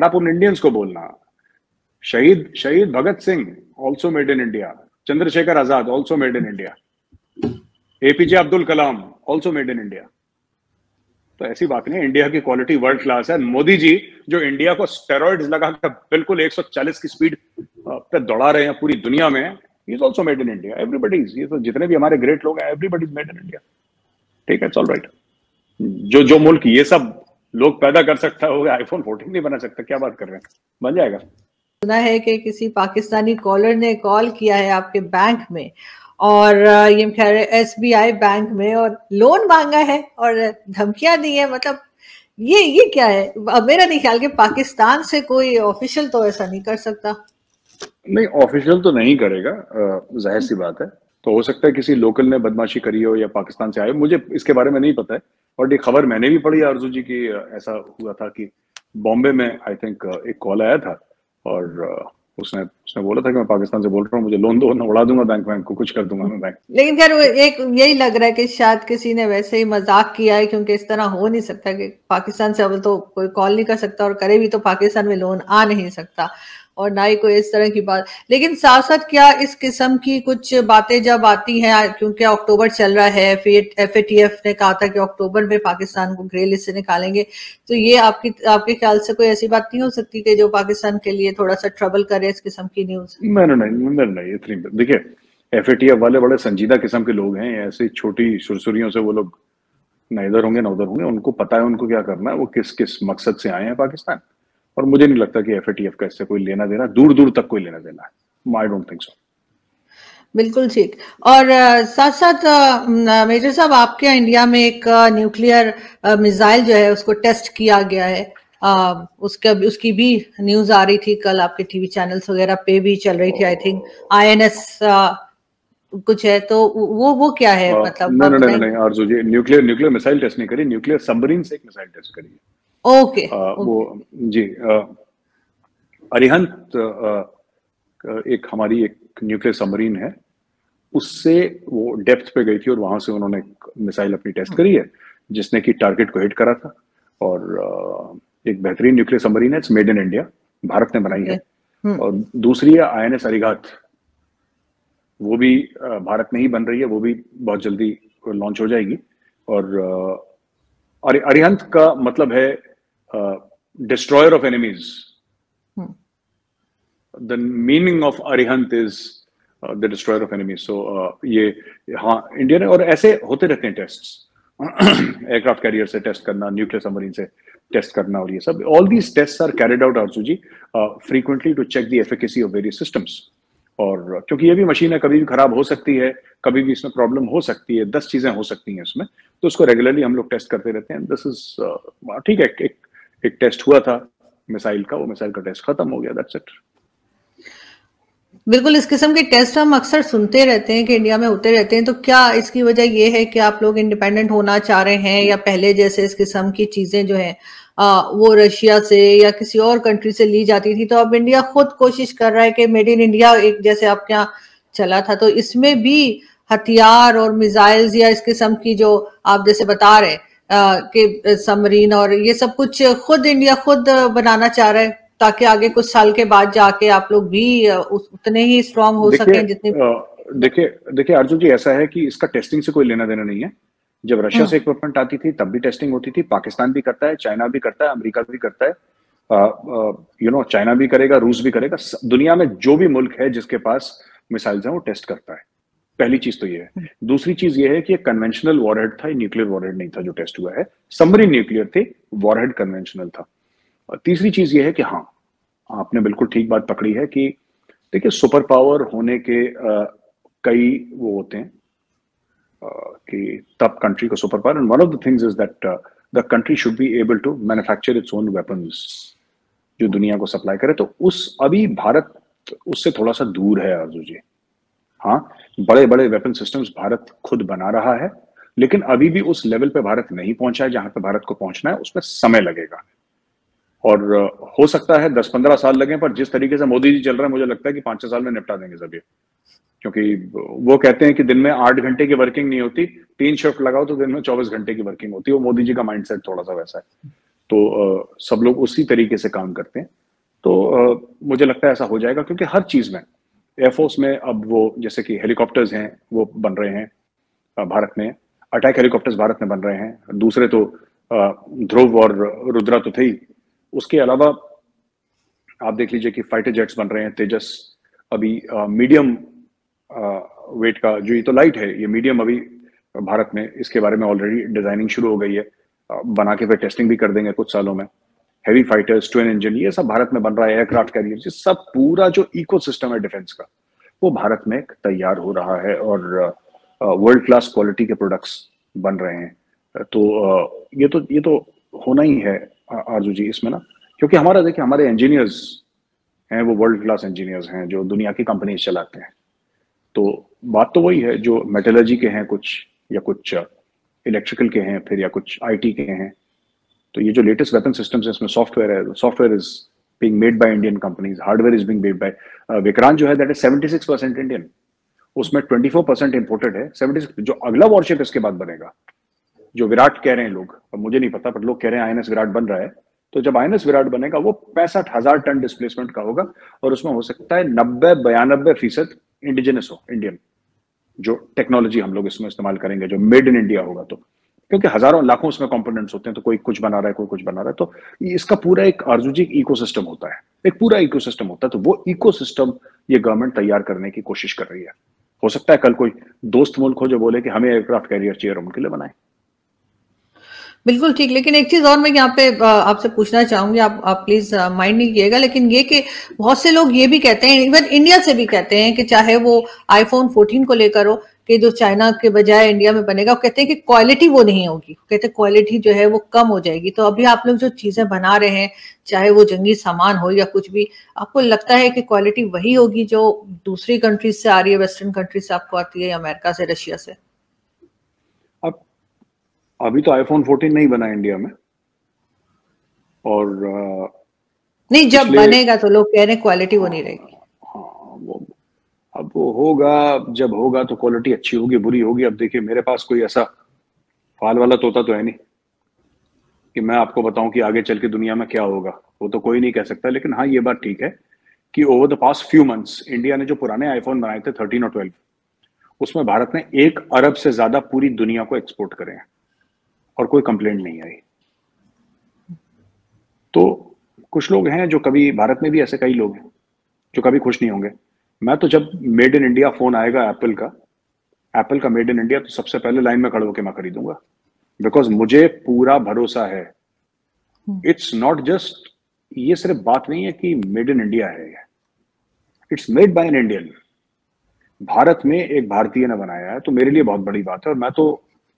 But आप उन Indians को बोलना, शहीद Bhagat Singh also made in India, Chandrashekhar Azad also made in India, APJ Abdul Kalam also made in India. तो ऐसी बात नहीं, इंडिया की क्वालिटी वर्ल्ड क्लास है। मोदी जी जो इंडिया को स्टेरॉइड्स लगाकर बिल्कुल 140 की स्पीड पे दौड़ा रहे हैं पूरी दुनिया में, he is also made in India. Everybody, ये तो जितने भी हमारे ग्रेट लोग हैं, everybody is made in India. ठीक है, इट्स ऑल राइट। जो मुल्क ये सब लोग पैदा कर सकता है, वो आईफोन 14 नहीं बना सकता, क्या बात कर रहे हैं, बन जाएगा। सुना है कि किसी पाकिस्तानी कॉलर ने कॉल किया है आपके बैंक में, और ये कह रहे एसबीआई बैंक में, और लोन मांगा है और धमकियां दी है। मतलब ये क्या है? अब मेरा नहीं ख्याल कि पाकिस्तान से कोई ऑफिशियल तो ऐसा नहीं कर सकता। नहीं, ऑफिशियल तो नहीं करेगा, जाहिर सी बात है। तो हो सकता है किसी लोकल ने बदमाशी करी हो या पाकिस्तान से आए हो, मुझे इसके बारे में नहीं पता है। और ये खबर मैंने भी पढ़ी आरजू जी की, ऐसा हुआ था कि बॉम्बे में आई थिंक एक कॉल आया था, और उसने बोला था कि मैं पाकिस्तान से बोल रहा हूँ, मुझे लोन दो, उड़ा दूंगा बैंक को, कुछ कर दूंगा मैं बैंक। लेकिन खैर एक यही लग रहा है कि शायद किसी ने वैसे ही मजाक किया है, क्योंकि इस तरह हो नहीं सकता कि पाकिस्तान से अब तो कोई कॉल नहीं कर सकता, और करे भी तो पाकिस्तान में लोन आ नहीं सकता, और ना ही कोई इस तरह की बात। लेकिन साथ साथ क्या इस किस्म की कुछ बातें जब आती हैं, क्योंकि अक्टूबर चल रहा है, एफएटीएफ ने कहा था कि अक्टूबर में पाकिस्तान को ग्रे लिस्ट से निकालेंगे, तो ये आपके ख्याल से कोई ऐसी बात नहीं हो सकती कि जो पाकिस्तान के लिए थोड़ा सा ट्रबल करे, इस किस्म की न्यूज? नहीं, इतनी देखिए, एफएटीएफ वाले बड़े संजीदा किस्म के लोग हैं, ऐसी छोटी सुरसुरियों से वो लोग ना इधर होंगे ना उधर होंगे। उनको पता है उनको क्या करना है, वो किस किस मकसद से आए हैं पाकिस्तान। और मुझे नहीं लगता कि एफएटीएफ का इससे कोई लेना देना, दूर दूर तक कोई लेना देना है, आई डोंट थिंक सो। बिल्कुल ठीक। और साथ साथ मेजर साहब, आपके इंडिया में एक न्यूक्लियर मिसाइल जो है उसको टेस्ट किया गया है, उसकी भी न्यूज आ रही थी कल, आपके टीवी चैनल्स वगैरह पे भी चल रही थी, आई थिंक आईएनएस कुछ है, तो वो क्या है? मतलब नहीं Arzoo ji, nuclear missile test नहीं करी, न्यूक्लियर सबमरीन से एक मिसाइल टेस्ट करी है। ओके, वो जी अरिहंत एक हमारी एक न्यूक्लियर सबमरीन है, उससे वो डेप्थ पे गई थी और वहां से उन्होंने एक मिसाइल अपनी टेस्ट करी है, जिसने कि टारगेट को हिट करा था। और एक बेहतरीन न्यूक्लियर सबमरीन है, it's made in India, Bharat ने बनाई है। और दूसरी है आईएनएस अरिघात, वो भी भारत में ही बन रही है, वो भी बहुत जल्दी लॉन्च हो जाएगी। और अरिहंत का मतलब है destroyer of enemies. The meaning of Arihant is the destroyer of enemies. So ये हाँ, इंडिया ने, और ऐसे होते रहते हैं टेस्ट, एयरक्राफ्ट कैरियर से टेस्ट करना, न्यूक्लियर सबमरीन से टेस्ट करना, और ये सब all these test are carried out Arzoo ji frequently to check the efficacy of various systems. और क्योंकि ये भी मशीन है, कभी भी खराब हो सकती है, कभी भी इसमें प्रॉब्लम हो सकती है, 10 चीजें हो सकती हैं इसमें, तो उसको रेगुलरली हम लोग टेस्ट करते रहते हैं। दिस इज ठीक है, एक टेस्ट हुआ था मिसाइल का, वो मिसाइल का टेस्ट खत्म हो गया, दैट्स इट। बिल्कुल, इस किस्म के टेस्ट हम अक्सर सुनते रहते हैं कि इंडिया में होते रहते हैं, तो क्या इसकी वजह यह है कि आप लोग इंडिपेंडेंट होना चाह रहे हैं, या पहले जैसे इस किस्म की चीजें जो है वो रशिया से या किसी और कंट्री से ली जाती थी, तो अब इंडिया खुद कोशिश कर रहा है कि मेड इन इंडिया एक जैसे आपके यहाँ चला था, तो इसमें भी हथियार और मिसाइल्स या इस किस्म की जो आप जैसे बता रहे कि सबमरीन और ये सब कुछ खुद इंडिया खुद बनाना चाह रहा है, ताकि आगे कुछ साल के बाद जाके आप लोग भी उतने ही स्ट्रांग हो सके जितने। देखिए अर्जुन जी, ऐसा है कि इसका टेस्टिंग से कोई लेना देना नहीं है। जब रशिया से इक्विपमेंट आती थी तब भी टेस्टिंग होती थी, पाकिस्तान भी करता है, चाइना भी करता है, अमेरिका भी करता है, चाइना भी करेगा, रूस भी करेगा। दुनिया में जो भी मुल्क है जिसके पास मिसाइल्स हैं वो टेस्ट करता है, पहली चीज तो ये है। दूसरी चीज ये है कि कन्वेंशनल वॉरहेड था, न्यूक्लियर वॉरहेड नहीं था जो टेस्ट हुआ है, सबमरीन न्यूक्लियर थे, वॉरहेड कन्वेंशनल था। तीसरी चीज ये है कि हाँ, आपने बिल्कुल ठीक बात पकड़ी है कि देखिए, सुपर पावर होने के कई वो होते हैं कि तब कंट्री को super power, and one of the things is that the country should be able to manufacture its own weapons, जो दुनिया को सप्लाई करे। तो उस अभी भारत उससे थोड़ा सा दूर है आरजू जी। हाँ, बड़े बड़े वेपन सिस्टम्स भारत खुद बना रहा है, लेकिन अभी भी उस लेवल पे भारत नहीं पहुंचा है जहां पे भारत को पहुंचना है, उसमें समय लगेगा। और हो सकता है 10-15 साल लगे, पर जिस तरीके से मोदी जी चल रहा है, मुझे लगता है कि 5-6 साल में निपटा देंगे सब ये, क्योंकि वो कहते हैं कि दिन में 8 घंटे की वर्किंग नहीं होती, 3 शिफ्ट लगाओ तो दिन में 24 घंटे की वर्किंग होती है। वो मोदी जी का माइंडसेट थोड़ा सा वैसा है, तो सब लोग उसी तरीके से काम करते हैं। तो मुझे लगता है ऐसा हो जाएगा, क्योंकि हर चीज़ में एयरफोर्स में अब वो जैसे कि हेलीकॉप्टर्स हैं वो बन रहे हैं भारत में, अटैक हेलीकॉप्टर्स भारत में बन रहे हैं, दूसरे तो ध्रुव और रुद्रा तो थे ही, उसके अलावा आप देख लीजिए कि फाइटर जेट्स बन रहे हैं, तेजस अभी मीडियम वेट का, जो ये तो लाइट है, ये मीडियम अभी भारत में इसके बारे में ऑलरेडी डिजाइनिंग शुरू हो गई है, बना के फिर टेस्टिंग भी कर देंगे कुछ सालों में। हैवी फाइटर्स, ट्विन इंजन, ये सब भारत में बन रहा है, एयरक्राफ्ट कैरियर, ये सब पूरा जो इकोसिस्टम है डिफेंस का वो भारत में तैयार हो रहा है और वर्ल्ड क्लास क्वालिटी के प्रोडक्ट्स बन रहे हैं। तो ये तो होना ही है आरजू जी इसमें ना, क्योंकि हमारा देखिए हमारे इंजीनियर्स हैं वो वर्ल्ड क्लास इंजीनियर्स हैं जो दुनिया की कंपनीज चलाते हैं। तो बात तो वही है, जो मेटलर्जी के हैं कुछ, या कुछ इलेक्ट्रिकल के हैं, फिर या कुछ आईटी के हैं। तो ये जो लेटेस्ट वेपन सिस्टम्स है इसमें सॉफ्टवेयर है, software is being made by Indian companies, hardware is being made by Vikrant जो है दैट इज 76% इंडियन, उसमें 24% इंपोर्टेड है, 76 जो अगला वॉरशिप इसके बाद बनेगा, जो विराट कह रहे हैं लोग, अब मुझे नहीं पता पर लोग कह रहे हैं आईएनएस विराट बन रहा है, तो जब आईएनएस विराट बनेगा वो 65,000 टन डिस्प्लेसमेंट का होगा और उसमें हो सकता है 90-92% इंडिजिनस हो, इंडियन, जो टेक्नोलॉजी हम लोग इसमें इस्तेमाल करेंगे, जो मेड इन इंडिया होगा, तो क्योंकि हजारों लाखों उसमें कंपोनेंट्स होते हैं, तो कोई कुछ बना रहा है, कोई कुछ बना रहा है, तो इसका पूरा एक आर्जुजिक इकोसिस्टम होता है, एक पूरा इकोसिस्टम होता है। तो वो इकोसिस्टम ये गवर्नमेंट तैयार करने की कोशिश कर रही है। हो सकता है कल कोई दोस्त मुल्क हो जो बोले कि हमें एयरक्राफ्ट कैरियर चाहिए, उनके लिए बनाए। बिल्कुल ठीक, लेकिन एक चीज और मैं यहाँ पे आपसे पूछना चाहूंगी, आप प्लीज माइंड नहीं किएगा, लेकिन ये कि बहुत से लोग ये भी कहते हैं, इवन इंडिया से भी कहते हैं कि चाहे वो आईफोन 14 को लेकर हो कि जो चाइना के बजाय इंडिया में बनेगा, वो कहते हैं कि क्वालिटी वो नहीं होगी, कहते हैं क्वालिटी जो है वो कम हो जाएगी। तो अभी आप लोग जो चीजें बना रहे हैं, चाहे वो जंगी सामान हो या कुछ भी, आपको लगता है कि क्वालिटी वही होगी जो दूसरी कंट्रीज से आ रही है, वेस्टर्न कंट्रीज से आपको आती है या अमेरिका से, रशिया से? अभी तो आईफोन 14 नहीं बना इंडिया में, और नहीं जब बनेगा तो लोग कह रहे हैं क्वालिटी वो नहीं रहेगी। हाँ, वो होगा, जब होगा तो क्वालिटी अच्छी होगी, बुरी होगी। अब देखिए मेरे पास कोई ऐसा फाल वाला तोता तो है नहीं कि मैं आपको बताऊं कि आगे चल के दुनिया में क्या होगा, वो तो कोई नहीं कह सकता। लेकिन हाँ ये बात ठीक है कि over the past few months India ने जो पुराने आईफोन बनाए थे 13 और 12, उसमें भारत ने 1 अरब से ज्यादा पूरी दुनिया को एक्सपोर्ट करे हैं और कोई कंप्लेंट नहीं आई। तो कुछ लोग हैं जो कभी, भारत में भी ऐसे कई लोग हैं जो कभी खुश नहीं होंगे। मैं तो जब मेड इन इंडिया फोन आएगा एप्पल का मेड इन इंडिया, तो सबसे पहले लाइन में खड़े होकर मैं खरीदूंगा, बिकॉज मुझे पूरा भरोसा है। इट्स नॉट जस्ट, ये सिर्फ बात नहीं है कि मेड इन इंडिया है, it's made by an Indian, Bharat में एक भारतीय ने बनाया है, तो मेरे लिए बहुत बड़ी बात है। और मैं तो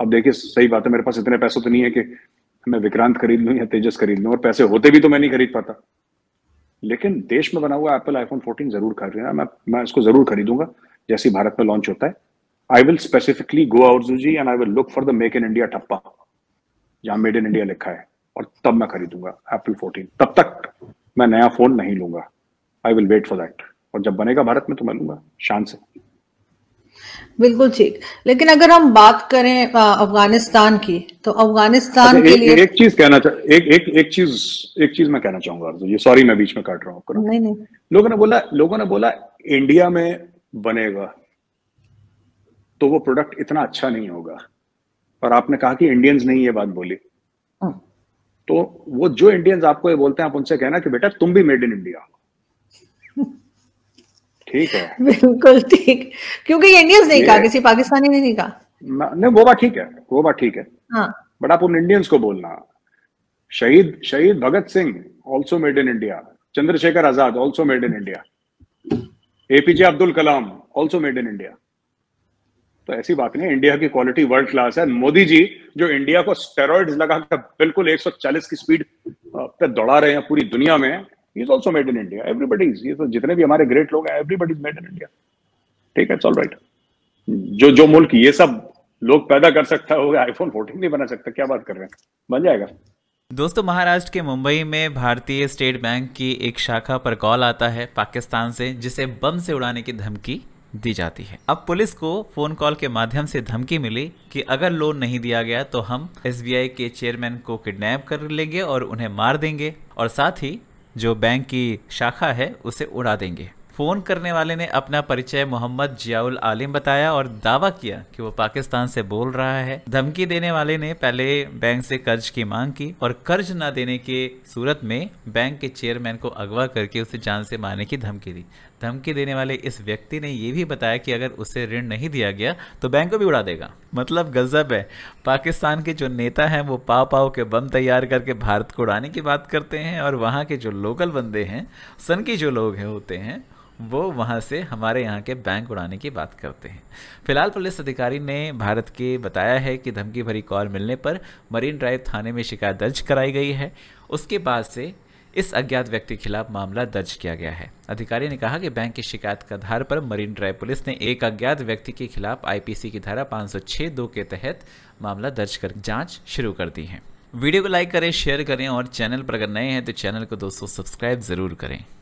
अब देखिए सही बात है, मेरे पास इतने पैसे तो नहीं है कि मैं विक्रांत खरीद लूं या तेजस खरीद लूं, और पैसे होते भी तो मैं नहीं खरीद पाता। लेकिन देश में बना हुआ एप्पल आईफोन 14 जरूर खरीदना, मैं इसको जरूर खरीदूंगा जैसे भारत में लॉन्च होता है। I will specifically go Arzoo ji and I will look for the make in India ठप्पा जहां मेड इन इंडिया लिखा है, और तब मैं खरीदूंगा एप्पल 14। तब तक मैं नया फोन नहीं लूंगा, I will wait for that, और जब बनेगा भारत में तो मैं लूंगा शान से। बिल्कुल ठीक, लेकिन अगर हम बात करें अफगानिस्तान की, तो अफगानिस्तान के लिए एक चीज मैं कहना चाहूंगा आरज़ू जी, सॉरी मैं बीच में काट रहा हूँ आपको। नहीं नहीं, लोगों ने बोला इंडिया में बनेगा तो वो प्रोडक्ट इतना अच्छा नहीं होगा, और आपने कहा कि इंडियंस नहीं ये बात बोली, तो वो जो इंडियंस आपको ये बोलते हैं आप उनसे कहना कि बेटा तुम भी मेड इन इंडिया हो, ठीक है? बिल्कुल ठीक, क्योंकि इंडियंस नहीं कहा, किसी पाकिस्तानी ने नहीं कहा। नहीं, वो बात ठीक है, वो बात ठीक है, हाँ। बट आप उन इंडियंस को बोलना, शहीद Bhagat Singh also made in India, Chandrashekhar Azad also made in India, APJ Abdul Kalam also made in India. तो ऐसी बात नहीं, इंडिया की क्वालिटी वर्ल्ड क्लास है। मोदी जी जो इंडिया को स्टेरॉइड्स लगाकर बिल्कुल 140 की स्पीड पे दौड़ा रहे हैं पूरी दुनिया में, He's also made in India. Everybody's, ये तो जितने भी हमारे ग्रेट लोग हैं, everybody's made in India. ठीक है, it's all right. जो मुल्क ये सब लोग पैदा कर सकता होगा, आईफोन 14 नहीं बना सकता, क्या बात कर रहे हैं, बन जाएगा। दोस्तों, महाराष्ट्र के मुंबई में भारतीय स्टेट बैंक की एक शाखा पर कॉल आता है पाकिस्तान से, जिसे बम से उड़ाने की धमकी दी जाती है। अब पुलिस को फोन कॉल के माध्यम से धमकी मिली कि अगर लोन नहीं दिया गया तो हम एसबीआई के चेयरमैन को किडनैप कर लेंगे और उन्हें मार देंगे और साथ ही जो बैंक की शाखा है उसे उड़ा देंगे। फ़ोन करने वाले ने अपना परिचय मोहम्मद जियाउल आलिम बताया और दावा किया कि वो पाकिस्तान से बोल रहा है। धमकी देने वाले ने पहले बैंक से कर्ज की मांग की और कर्ज न देने के सूरत में बैंक के चेयरमैन को अगवा करके उसे जान से मारने की धमकी दी। धमकी देने वाले इस व्यक्ति ने यह भी बताया कि अगर उसे ऋण नहीं दिया गया तो बैंक को भी उड़ा देगा। मतलब गजब है, पाकिस्तान के जो नेता हैं वो पाव पाव के बम तैयार करके भारत को उड़ाने की बात करते हैं और वहाँ के जो लोकल बंदे हैं, सनकी जो लोग हैं होते हैं, वो वहाँ से हमारे यहाँ के बैंक उड़ाने की बात करते हैं। फिलहाल पुलिस अधिकारी ने भारत के बताया है कि धमकी भरी कॉल मिलने पर मरीन ड्राइव थाने में शिकायत दर्ज कराई गई है। उसके बाद से इस अज्ञात व्यक्ति के खिलाफ मामला दर्ज किया गया है। अधिकारी ने कहा कि बैंक की शिकायत के आधार पर मरीन ड्राइव पुलिस ने एक अज्ञात व्यक्ति के खिलाफ आईपीसी की धारा 506(2) के तहत मामला दर्ज कर जांच शुरू कर दी है। वीडियो को लाइक करें, शेयर करें और चैनल पर अगर नए हैं तो चैनल को दोस्तों सब्सक्राइब जरूर करें।